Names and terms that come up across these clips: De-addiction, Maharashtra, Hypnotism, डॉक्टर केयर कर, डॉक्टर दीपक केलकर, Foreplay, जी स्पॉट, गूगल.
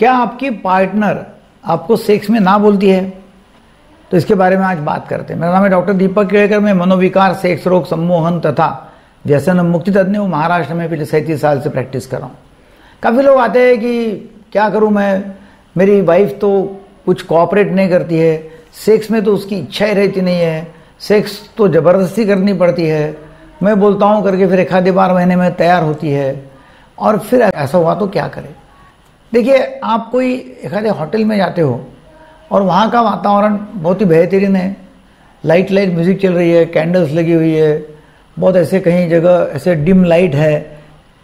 क्या आपकी पार्टनर आपको सेक्स में ना बोलती है? तो इसके बारे में आज बात करते हैं। मेरा नाम है डॉक्टर दीपक केलकर। मैं मनोविकार, सेक्स रोग, सम्मोहन तथा व्यसन मुक्ति तज्ञ हूँ। महाराष्ट्र में पिछले 37 साल से प्रैक्टिस कर रहा हूँ। काफ़ी लोग आते हैं कि क्या करूँ मैं, मेरी वाइफ तो कुछ कोऑपरेट नहीं करती है, सेक्स में तो उसकी इच्छा ही रहती नहीं है, सेक्स तो ज़बरदस्ती करनी पड़ती है, मैं बोलता हूँ करके फिर एक आधे बार महीने में तैयार होती है और फिर ऐसा हुआ तो क्या करें। देखिए, आप कोई एक आधे होटल में जाते हो और वहाँ का वातावरण बहुत ही बेहतरीन है, लाइट म्यूज़िक चल रही है, कैंडल्स लगी हुई है, बहुत ऐसे कहीं जगह ऐसे डिम लाइट है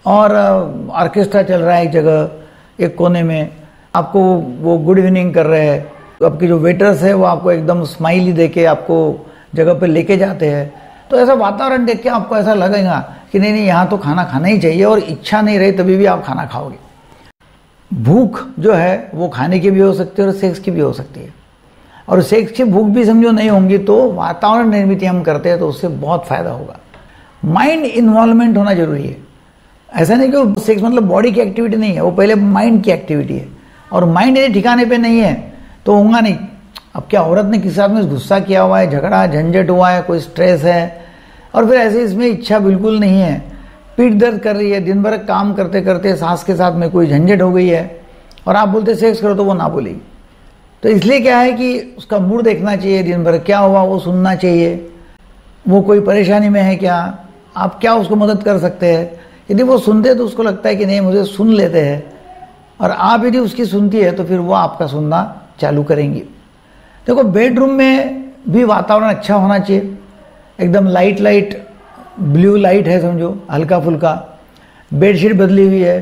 और ऑर्केस्ट्रा चल रहा है एक जगह एक कोने में, आपको वो गुड इवनिंग कर रहे हैं, तो आपके जो वेटर्स है वो आपको एकदम स्माइली देके आपको जगह पे लेके जाते हैं। तो ऐसा वातावरण देख के आपको ऐसा लगेगा कि नहीं नहीं यहाँ तो खाना खाना ही चाहिए, और इच्छा नहीं रही तभी भी आप खाना खाओगे। भूख जो है वो खाने की भी हो सकती है और सेक्स की भी हो सकती है, और सेक्स की भूख भी समझो नहीं होंगी तो वातावरण निर्मित हम करते हैं तो उससे बहुत फायदा होगा। माइंड इन्वॉल्वमेंट होना जरूरी है। ऐसा नहीं कि सेक्स मतलब बॉडी की एक्टिविटी नहीं है, वो पहले माइंड की एक्टिविटी है, और माइंड यदि ठिकाने पे नहीं है तो होगा नहीं। अब क्या औरत ने किसी आदमी से गुस्सा किया हुआ है, झगड़ा झंझट हुआ है, कोई स्ट्रेस है, और फिर ऐसे इसमें इच्छा बिल्कुल नहीं है, पीठ दर्द कर रही है, दिन भर काम करते करते सास के साथ में कोई झंझट हो गई है और आप बोलते सेक्स करो तो वो ना बोलेगी। तो इसलिए क्या है कि उसका मूड देखना चाहिए, दिन भर क्या हुआ वो सुनना चाहिए, वो कोई परेशानी में है क्या, आप क्या उसको मदद कर सकते हैं। यदि वो सुनते तो उसको लगता है कि नहीं मुझे सुन लेते हैं, और आप यदि उसकी सुनती है तो फिर वो आपका सुनना चालू करेंगी। देखो, बेडरूम में भी वातावरण अच्छा होना चाहिए, एकदम लाइट ब्लू लाइट है समझो, हल्का फुल्का, बेडशीट बदली हुई है,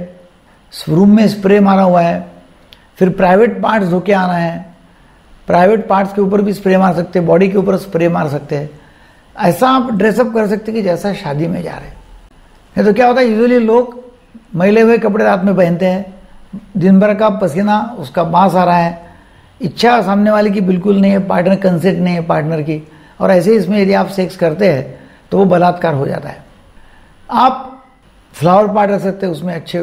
रूम में स्प्रे मारा हुआ है, फिर प्राइवेट पार्ट्स धोके आना है, प्राइवेट पार्ट्स के ऊपर भी स्प्रे मार सकते हैं, बॉडी के ऊपर स्प्रे मार सकते हैं। ऐसा आप ड्रेसअप कर सकते कि जैसा शादी में जा रहे हैं। नहीं तो क्या होता है, यूजुअली लोग मैले हुए कपड़े रात में पहनते हैं, दिन भर का पसीना उसका बांस आ रहा है, इच्छा सामने वाले की बिल्कुल नहीं है, पार्टनर कंसेंट नहीं है पार्टनर की, और ऐसे इसमें यदि आप सेक्स करते हैं तो वो बलात्कार हो जाता है। आप फ्लावर पॉट रख सकते हैं, उसमें अच्छे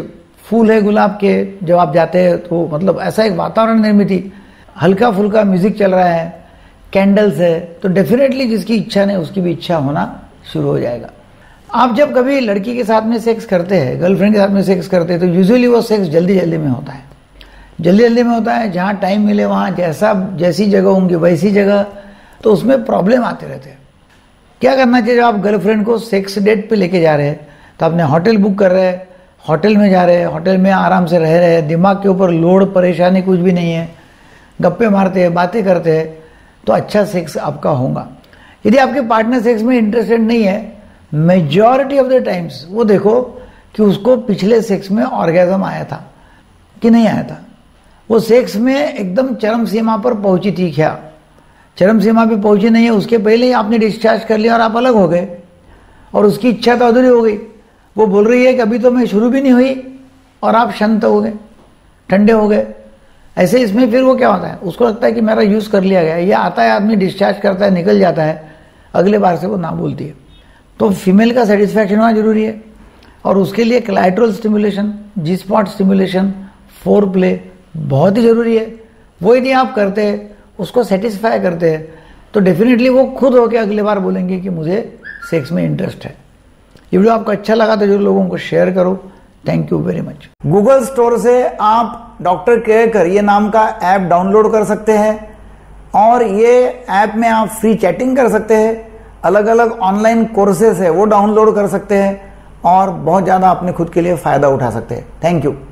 फूल है गुलाब के, जब आप जाते हैं तो मतलब ऐसा एक वातावरण निर्मित, हल्का फुल्का म्यूज़िक चल रहा है, कैंडल्स है, तो डेफिनेटली जिसकी इच्छा नहीं उसकी भी इच्छा होना शुरू हो जाएगा। आप जब कभी लड़की के साथ में सेक्स करते हैं, गर्लफ्रेंड के साथ में सेक्स करते हैं, तो यूजुअली वो सेक्स जल्दी जल्दी में होता है, जहाँ टाइम मिले वहाँ, जैसा जैसी जगह होंगी वैसी जगह, तो उसमें प्रॉब्लम आते रहते हैं। क्या करना चाहिए, जब आप गर्लफ्रेंड को सेक्स डेट पे लेके जा रहे हैं तो आपने होटल बुक कर रहे हैं, होटल में जा रहे हैं, होटल में आराम से रह रहे हैं, दिमाग के ऊपर लोड परेशानी कुछ भी नहीं है, गप्पे मारते हैं, बातें करते हैं, तो अच्छा सेक्स आपका होगा। यदि आपके पार्टनर सेक्स में इंटरेस्टेड नहीं है मेजॉरिटी ऑफ द टाइम्स, वो देखो कि उसको पिछले सेक्स में ऑर्गेजम आया था कि नहीं आया था, वो सेक्स में एकदम चरम सीमा पर पहुंची थी क्या, चरम सीमा पे पहुंची नहीं है, उसके पहले ही आपने डिस्चार्ज कर लिया और आप अलग हो गए, और उसकी इच्छा तो अधूरी हो गई, वो बोल रही है कि अभी तो मैं शुरू भी नहीं हुई, और आप शांत हो गए, ठंडे हो गए। ऐसे इसमें फिर वो क्या होता है, उसको लगता है कि मेरा यूज़ कर लिया गया। ये आता है आदमी, डिस्चार्ज करता है, निकल जाता है, अगले बार से वो ना बोलती है। तो फीमेल का सेटिस्फैक्शन होना जरूरी है, और उसके लिए collateral stimulation, जी स्पॉट stimulation, foreplay बहुत ही ज़रूरी है। वो यदि आप करते हैं, उसको सेटिस्फाई करते हैं, तो डेफिनेटली वो खुद होकर अगले बार बोलेंगे कि मुझे सेक्स में इंटरेस्ट है। ये वीडियो आपको अच्छा लगा तो जरूर लोगों को शेयर करो। Thank you very much. गूगल store से आप डॉक्टर केयर कर ये नाम का ऐप डाउनलोड कर सकते हैं, और ये ऐप में आप फ्री चैटिंग कर सकते हैं, अलग अलग ऑनलाइन कोर्सेस है वो डाउनलोड कर सकते हैं, और बहुत ज़्यादा अपने खुद के लिए फ़ायदा उठा सकते हैं। Thank you.